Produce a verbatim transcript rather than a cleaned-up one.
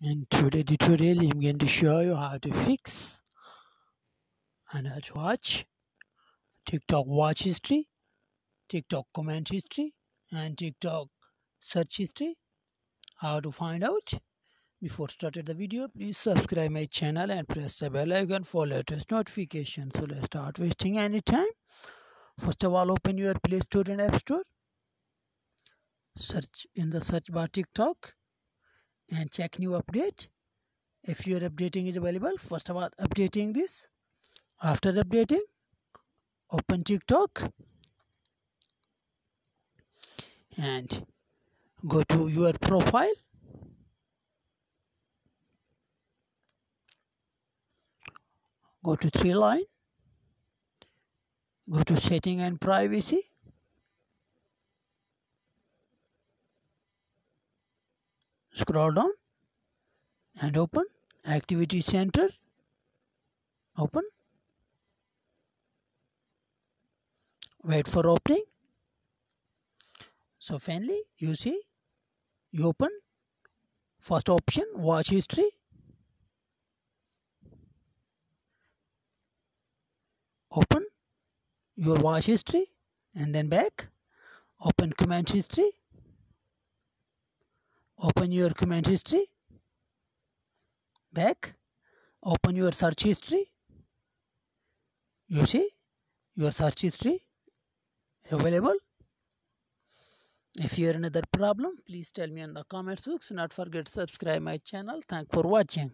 In today's tutorial, I'm going to show you how to fix and how to watch TikTok watch history, TikTok comment history, and TikTok search history. How to find out? Before starting the video, please subscribe my channel and press the bell icon for latest notifications. So let's start wasting any time. First of all, open your Play Store and App Store. Search in the search bar TikTok. And check new update if your updating is available. First of all, updating this. After updating, open TikTok and go to your profile. Go to three line. Go to setting and privacy. Scroll down and open Activity Center. Open. Wait for opening. So finally, you see, you open first option, Watch History. Open your watch history and then back. Open Comment History. Open your comment history, back, open your search history. You see, your search history available. If you have another problem, please tell me in the comments box. Not forget to subscribe my channel. Thanks for watching.